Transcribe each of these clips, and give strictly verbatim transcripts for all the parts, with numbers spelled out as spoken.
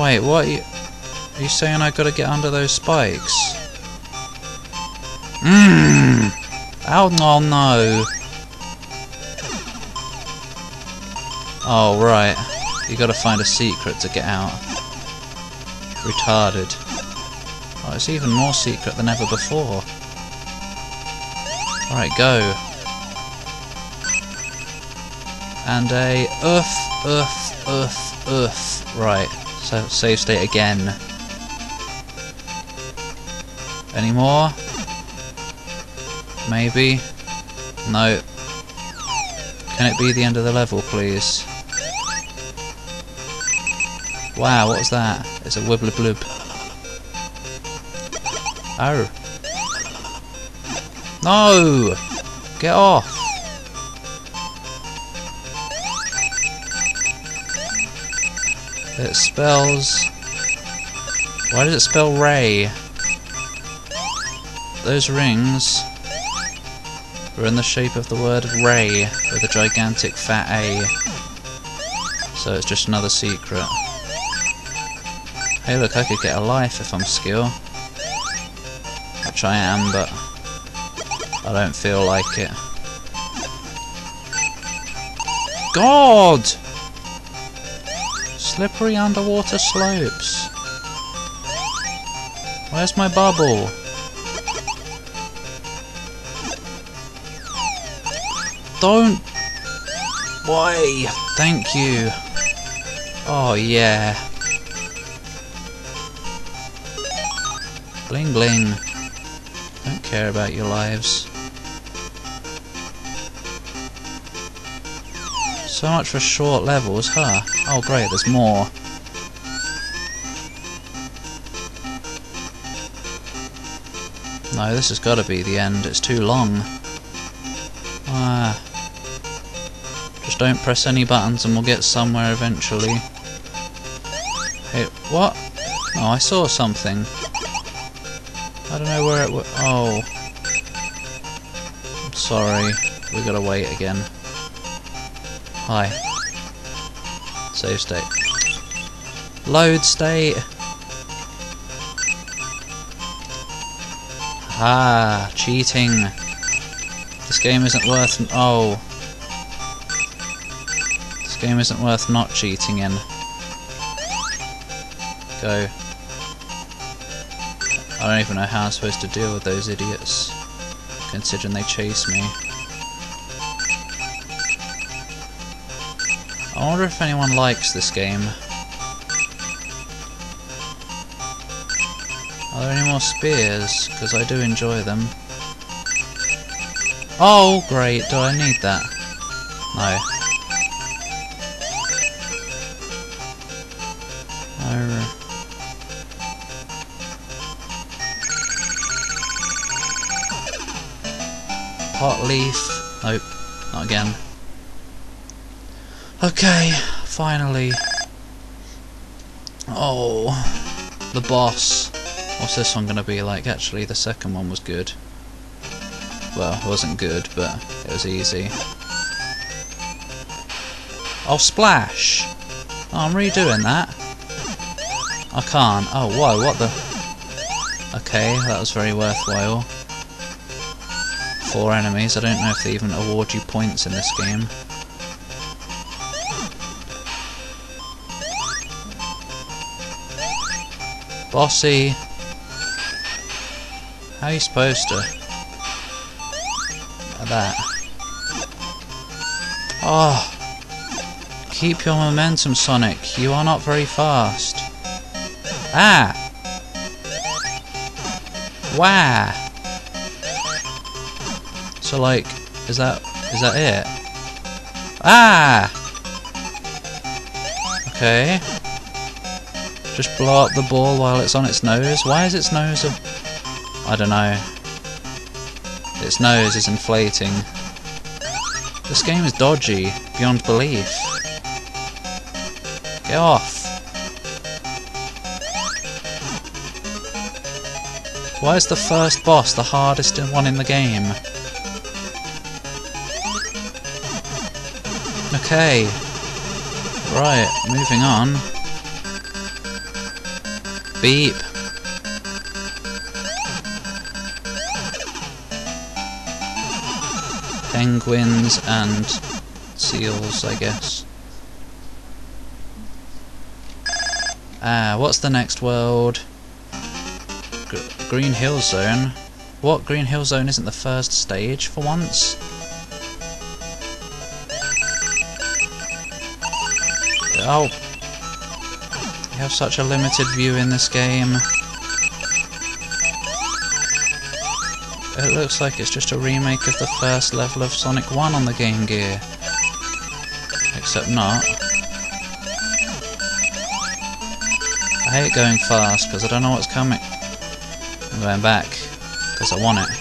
Wait, what are you, are you saying I gotta get under those spikes? Mmm! Oh, oh no! Oh right, you gotta find a secret to get out. Retarded. Oh, it's even more secret than ever before. Alright, go. And a oof, oof, oof, oof. Right, so save state again. Any more? Maybe? No. Can it be the end of the level, please? Wow, what was that? It's a wibbly bloop. Oh. No! Get off! It spells... Why does it spell Ray? Those rings were in the shape of the word Ray with a gigantic fat A. So it's just another secret. Hey look, I could get a life if I'm skilled. Which I am, but I don't feel like it. God! Slippery underwater slopes. Where's my bubble? Don't... Why? Thank you. Oh yeah. Bling bling. Don't care about your lives. So much for short levels, huh? Oh great, there's more. No, this has got to be the end, it's too long. Ah. Just don't press any buttons and we'll get somewhere eventually. Hey, what? Oh, I saw something. I don't know where it was. Oh. I'm sorry. We gotta wait again. Hi. Save state. Load state! Ah, cheating. This game isn't worth. N oh. This game isn't worth not cheating in. Go. I don't even know how I'm supposed to deal with those idiots, considering they chase me. I wonder if anyone likes this game. Are there any more spears? Because I do enjoy them. Oh, great, do I need that? No. I Pot leaf. Nope. Not again. Okay. Finally. Oh. The boss. What's this one gonna be like? Actually, the second one was good. Well, it wasn't good, but it was easy. Oh, splash! Oh, I'm redoing that. I can't. Oh, whoa, what the... Okay, that was very worthwhile. Four enemies, I don't know if they even award you points in this game. Bossy! How are you supposed to? Like that. Oh! Keep your momentum, Sonic. You are not very fast. Ah! Wow! So like, is that is that it? Ah! Okay. Just blow up the ball while it's on its nose. Why is its nose a... I don't know. Its nose is inflating. This game is dodgy beyond belief. Get off! Why is the first boss the hardest one in the game? Okay, right, moving on. Beep. Penguins and seals, I guess. Ah, what's the next world? G Green Hill Zone. What? Green Hill Zone isn't the first stage for once? Oh. You have such a limited view in this game. It looks like it's just a remake of the first level of Sonic one on the Game Gear. Except not. I hate going fast because I don't know what's coming. I'm going back because I want it.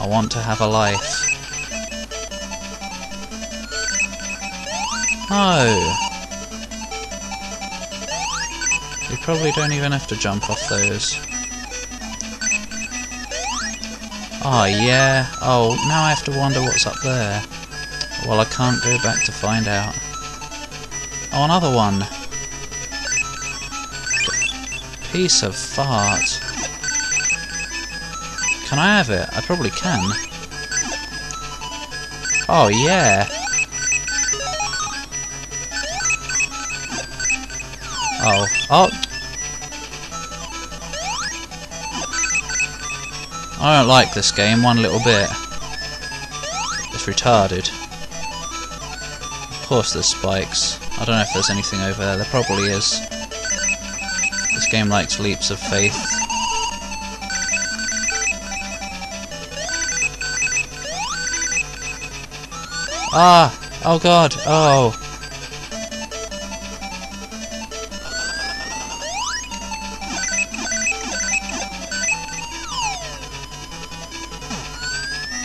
I want to have a life. No! You probably don't even have to jump off those. Oh yeah. Oh, now I have to wonder what's up there. Well, I can't go back to find out. Oh, another one. Piece of fart. Can I have it? I probably can. Oh yeah! Oh. Oh! I don't like this game one little bit. It's retarded. Of course there's spikes. I don't know if there's anything over there. There probably is. This game likes leaps of faith. Ah! Oh god! Oh!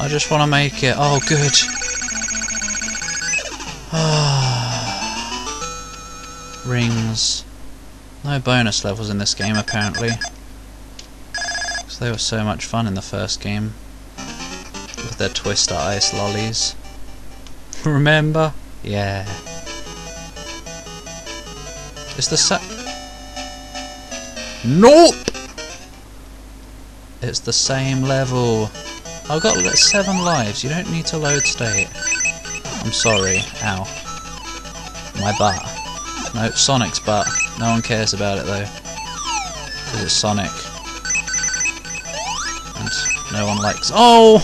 I just want to make it. Oh, good! Ah. Rings. No bonus levels in this game, apparently. Because they were so much fun in the first game. With their Twister ice lollies. Remember? Yeah. Is the sa- Nope! It's the same level. I've got seven lives. You don't need to load state. I'm sorry. Ow. My butt. No, Sonic's butt. No one cares about it though. Because it's Sonic. And no one likes. Oh!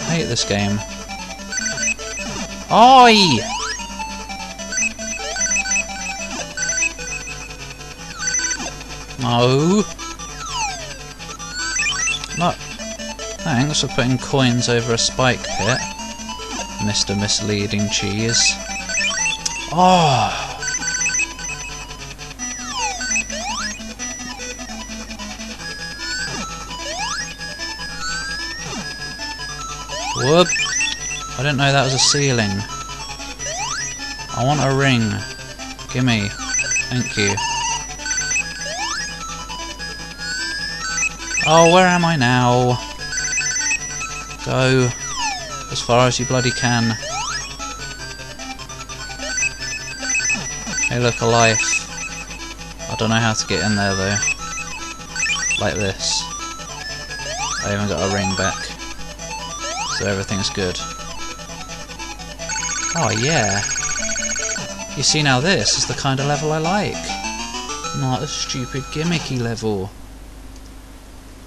I hate this game. Oi! No! Look. Thanks for putting coins over a spike pit, Mister Misleading Cheese. Oh! Whoop! I didn't know that was a ceiling. I want a ring. Gimme. Thank you. Oh, where am I now? Go as far as you bloody can. Hey, look, a life. I don't know how to get in there though. Like this. I even got a ring back. So everything's good. Oh yeah. You see, now this is the kind of level I like. Not a stupid gimmicky level.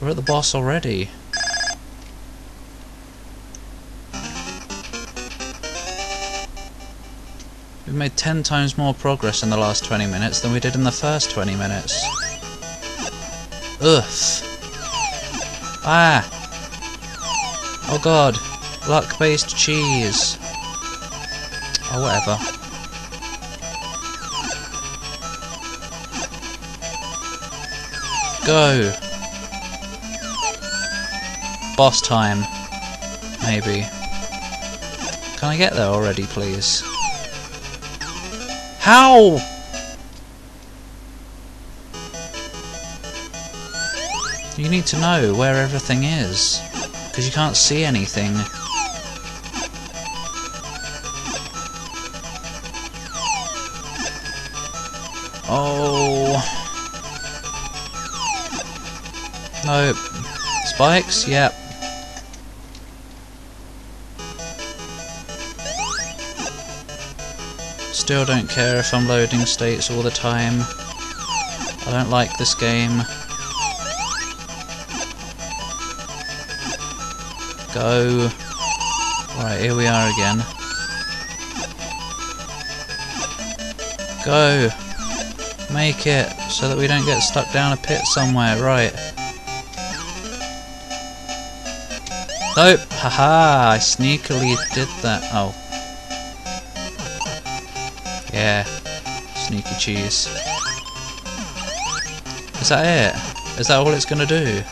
We're at the boss already. We've made ten times more progress in the last twenty minutes than we did in the first twenty minutes. Ugh. Ah! Oh god, luck-based cheese. Oh, whatever. Go. Boss time. Maybe. Can I get there already, please? How? You need to know where everything is. Because you can't see anything. Oh. No. Spikes? Yep. Still don't care if I'm loading states all the time. I don't like this game. Go. Right, here we are again. Go! Make it so that we don't get stuck down a pit somewhere, right. Nope! Haha! I sneakily did that. Oh. Yeah. Sneaky cheese. Is that it? Is that all it's gonna do?